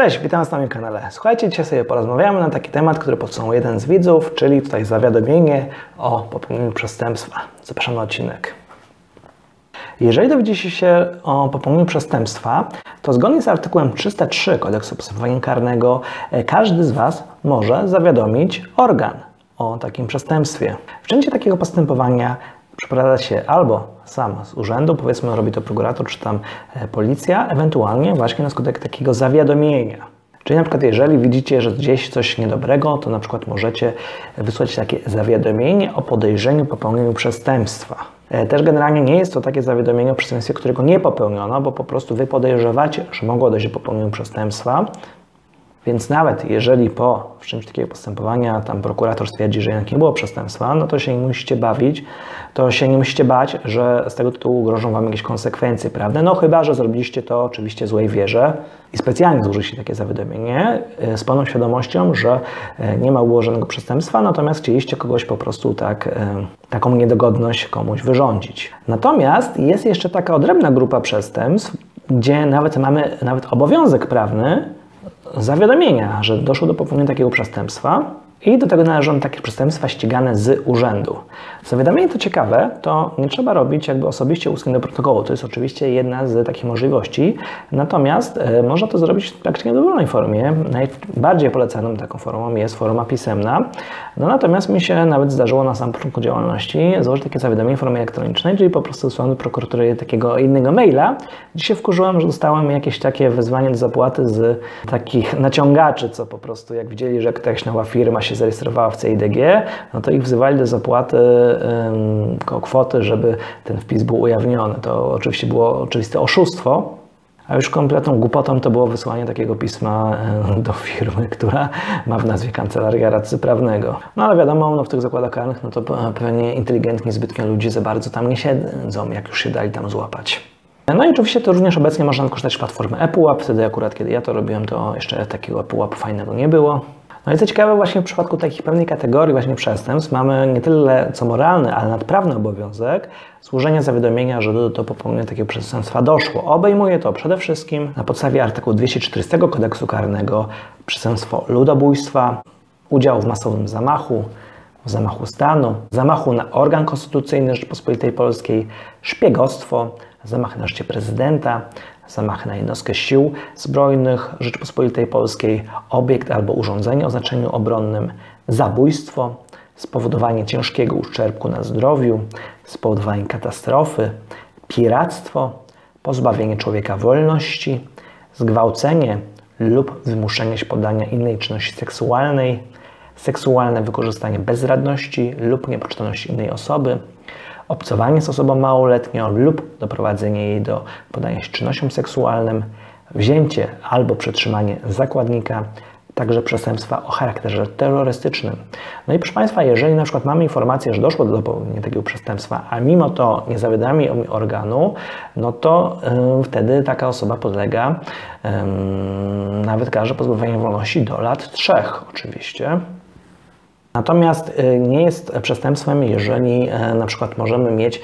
Cześć, witam Was na moim kanale. Słuchajcie, dzisiaj sobie porozmawiamy na taki temat, który podsunął jeden z widzów, czyli tutaj zawiadomienie o popełnieniu przestępstwa. Zapraszam na odcinek. Jeżeli dowiedzieliście się o popełnieniu przestępstwa, to zgodnie z artykułem 303 Kodeksu Postępowania Karnego każdy z Was może zawiadomić organ o takim przestępstwie. Wszczęcie takiego postępowania przeprowadza się albo sam z urzędu, powiedzmy robi to prokurator czy tam policja, ewentualnie właśnie na skutek takiego zawiadomienia. Czyli na przykład jeżeli widzicie, że gdzieś coś niedobrego, to na przykład możecie wysłać takie zawiadomienie o podejrzeniu popełnieniu przestępstwa. Też generalnie nie jest to takie zawiadomienie o przestępstwie, którego nie popełniono, bo po prostu wy podejrzewacie, że mogło dojść do popełnienia przestępstwa. Więc nawet jeżeli po wszczęciu takiego postępowania tam prokurator stwierdzi, że jednak nie było przestępstwa, no to się nie musicie bawić, to się nie musicie bać, że z tego tytułu grożą Wam jakieś konsekwencje prawne. No chyba że zrobiliście to oczywiście w złej wierze i specjalnie złożyliście takie zawiadomienie z pełną świadomością, że nie ma było żadnego przestępstwa, natomiast chcieliście kogoś po prostu taką niedogodność komuś wyrządzić. Natomiast jest jeszcze taka odrębna grupa przestępstw, gdzie nawet mamy obowiązek prawny zawiadomienia, że doszło do popełnienia takiego przestępstwa i do tego należą takie przestępstwa ścigane z urzędu. Zawiadomienie to ciekawe, to nie trzeba robić jakby osobiście ustnie do protokołu, to jest oczywiście jedna z takich możliwości, natomiast można to zrobić w praktycznie dowolnej formie. Najbardziej polecaną taką formą jest forma pisemna, no natomiast mi się nawet zdarzyło na samym początku działalności złożyć takie zawiadomienie w formie elektronicznej, czyli po prostu wysłałem do prokuratury takiego innego maila, gdzie się wkurzyłem, że dostałem jakieś takie wezwanie do zapłaty z takich naciągaczy, co po prostu jak widzieli, że jakaś nowa firma się zarejestrowała w CIDG, no to ich wzywali do zapłaty kwoty, żeby ten wpis był ujawniony. To oczywiście było oczywiste oszustwo, a już kompletną głupotą to było wysłanie takiego pisma do firmy, która ma w nazwie Kancelaria Radcy Prawnego. No ale wiadomo, no, w tych zakładach karnych no to pewnie inteligentni zbytnio ludzie za bardzo tam nie siedzą, jak już się dali tam złapać. No i oczywiście to również obecnie można korzystać z platformy ePUAP. Wtedy akurat, kiedy ja to robiłem, to jeszcze takiego ePUAP fajnego nie było. No i co ciekawe, właśnie w przypadku takich pewnej kategorii właśnie przestępstw mamy nie tyle co moralny, ale nadprawny obowiązek służenia zawiadomienia, że do popełnienia takiego przestępstwa doszło. Obejmuje to przede wszystkim na podstawie artykułu 240 Kodeksu Karnego przestępstwo ludobójstwa, udział w masowym zamachu, w zamachu stanu, zamachu na organ konstytucyjny Rzeczypospolitej Polskiej, szpiegostwo, zamach na życie prezydenta, zamach na jednostkę sił zbrojnych Rzeczypospolitej Polskiej, obiekt albo urządzenie o znaczeniu obronnym, zabójstwo, spowodowanie ciężkiego uszczerbku na zdrowiu, spowodowanie katastrofy, piractwo, pozbawienie człowieka wolności, zgwałcenie lub wymuszenie się poddania innej czynności seksualnej, seksualne wykorzystanie bezradności lub niepoczytalności innej osoby, obcowanie z osobą małoletnią lub doprowadzenie jej do poddania się czynnościom seksualnym, wzięcie albo przetrzymanie zakładnika, także przestępstwa o charakterze terrorystycznym. No i proszę Państwa, jeżeli na przykład mamy informację, że doszło do popełnienia takiego przestępstwa, a mimo to nie zawiadami organu, no to wtedy taka osoba podlega nawet karze pozbawienia wolności do lat 3 oczywiście. Natomiast nie jest przestępstwem, jeżeli na przykład możemy mieć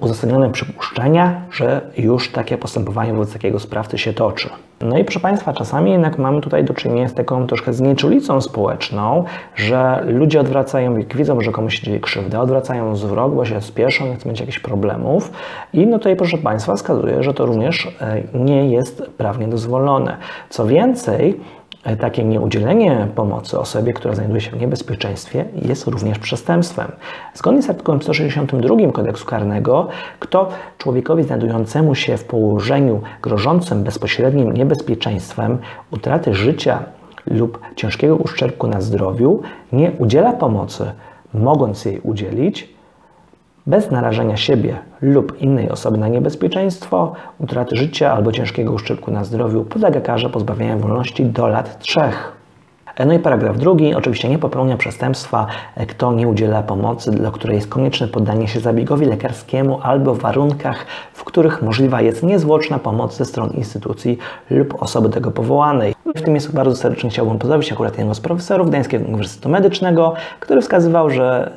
uzasadnione przypuszczenia, że już takie postępowanie wobec takiego sprawcy się toczy. No i proszę Państwa, czasami jednak mamy tutaj do czynienia z taką troszkę znieczulicą społeczną, że ludzie odwracają, jak widzą, że komuś się dzieje krzywda, odwracają wzrok, bo się spieszą, nie chcą mieć jakichś problemów. I no tutaj proszę Państwa wskazuje, że to również nie jest prawnie dozwolone. Co więcej, takie nieudzielenie pomocy osobie, która znajduje się w niebezpieczeństwie, jest również przestępstwem. Zgodnie z artykułem 162 Kodeksu Karnego, kto człowiekowi znajdującemu się w położeniu grożącym bezpośrednim niebezpieczeństwem utraty życia lub ciężkiego uszczerbku na zdrowiu, nie udziela pomocy, mogąc jej udzielić, bez narażenia siebie lub innej osoby na niebezpieczeństwo, utraty życia albo ciężkiego uszczerbku na zdrowiu, podlega karze pozbawienia wolności do lat 3. No i paragraf drugi. Oczywiście nie popełnia przestępstwa, kto nie udziela pomocy, dla której jest konieczne poddanie się zabiegowi lekarskiemu albo w warunkach, w których możliwa jest niezwłoczna pomoc ze strony instytucji lub osoby tego powołanej. W tym miejscu bardzo serdecznie chciałbym pozdrowić akurat jednego z profesorów Gdańskiego Uniwersytetu Medycznego, który wskazywał, że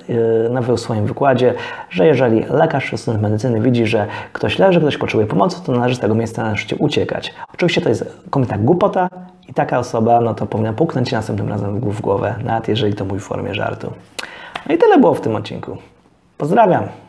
w swoim wykładzie, że jeżeli lekarz czy student medycyny widzi, że ktoś leży, ktoś potrzebuje pomocy, to należy z tego miejsca na szczycie uciekać. Oczywiście to jest kompletna głupota i taka osoba no to powinna puknąć się następnym razem w głowę, nawet jeżeli to mówi w formie żartu. No i tyle było w tym odcinku. Pozdrawiam!